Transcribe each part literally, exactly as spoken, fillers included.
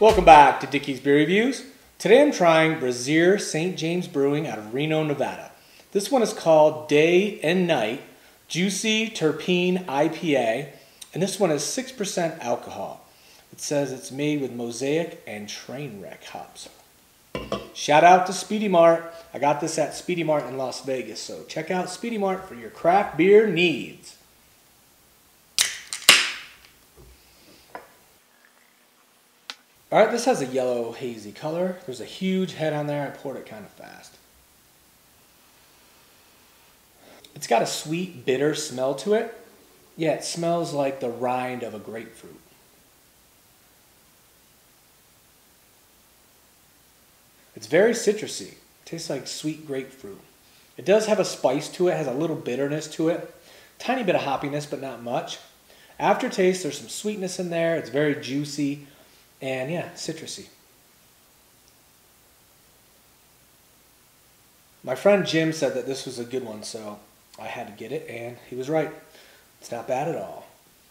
Welcome back to Dickie's Beer Reviews. Today I'm trying Brasserie Saint James Brewing out of Reno, Nevada. This one is called Day and Night Juicy Terpene I P A, and this one is six percent alcohol. It says it's made with mosaic and train wreck hops. Shout out to Speedy Mart. I got this at Speedy Mart in Las Vegas, so check out Speedy Mart for your craft beer needs. All right, this has a yellow hazy color. There's a huge head on there. I poured it kind of fast. It's got a sweet, bitter smell to it. Yeah, it smells like the rind of a grapefruit. It's very citrusy. It tastes like sweet grapefruit. It does have a spice to it. It has a little bitterness to it. Tiny bit of hoppiness, but not much. Aftertaste, there's some sweetness in there. It's very juicy. And yeah, citrusy. My friend Jim said that this was a good one, so I had to get it, and he was right. It's not bad at all.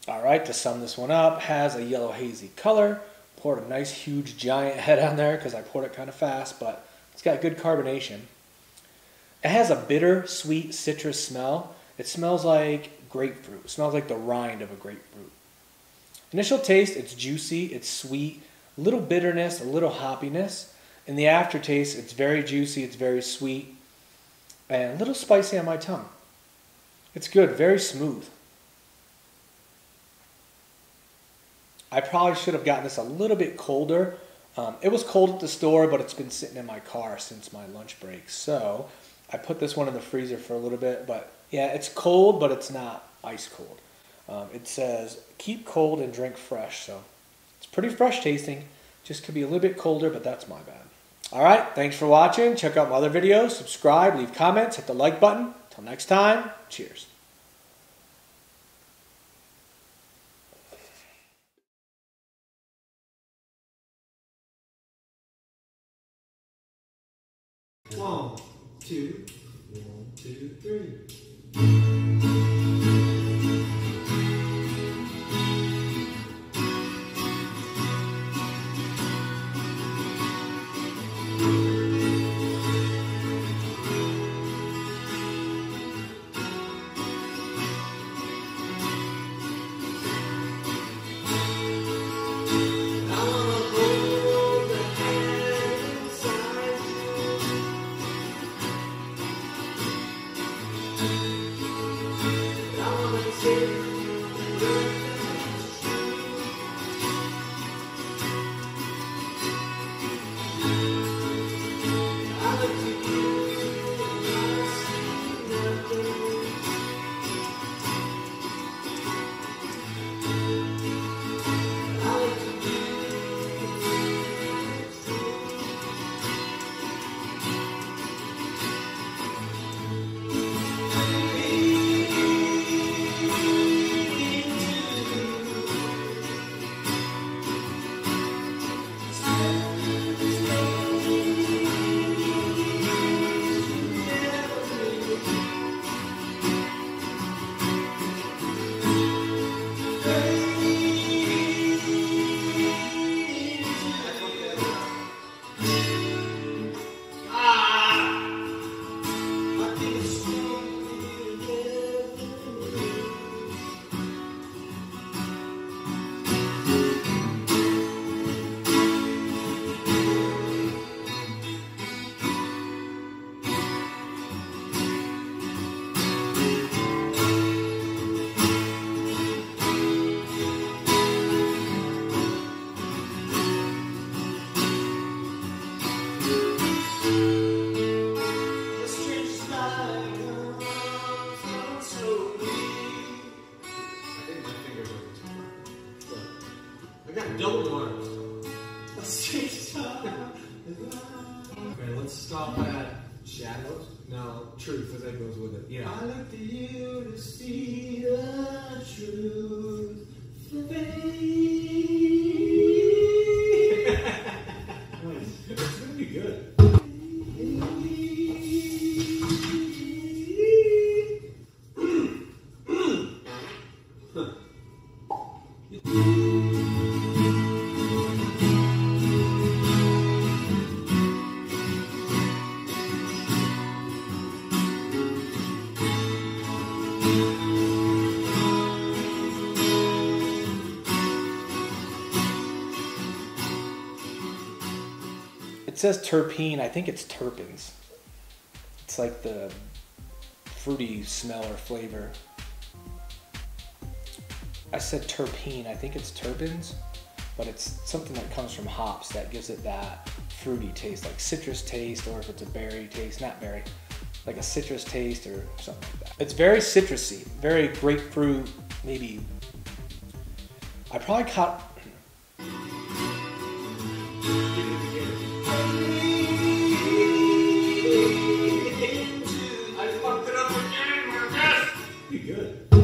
All right, to sum this one up, has a yellow hazy color. Poured a nice huge giant head on there because I poured it kind of fast, but it's got good carbonation. It has a bitter, sweet citrus smell. It smells like grapefruit. It smells like the rind of a grapefruit. Initial taste, it's juicy, it's sweet, a little bitterness, a little hoppiness. In the aftertaste, it's very juicy, it's very sweet, and a little spicy on my tongue. It's good, very smooth. I probably should have gotten this a little bit colder. Um, it was cold at the store, but it's been sitting in my car since my lunch break. So I put this one in the freezer for a little bit, but yeah, it's cold, but it's not ice cold. Um, it says, keep cold and drink fresh. So it's pretty fresh tasting. Just could be a little bit colder, but that's my bad. All right. Thanks for watching. Check out my other videos. Subscribe, leave comments, hit the like button. Till next time, cheers. One, two, one, two, three. Double arms. Let's take time. Okay, let's stop at shadows. No, truth, because that goes with it. Yeah. I look to you to see the truth. It's gonna be good. Huh. It says terpene. I think it's terpenes. It's like the fruity smell or flavor. I said terpene. I think it's terpenes, but it's something that comes from hops that gives it that fruity taste, like citrus taste, or if it's a berry taste, not berry, like a citrus taste or something like that. It's very citrusy, very grapefruit, maybe. I probably caught... I fucked it up again, we're good.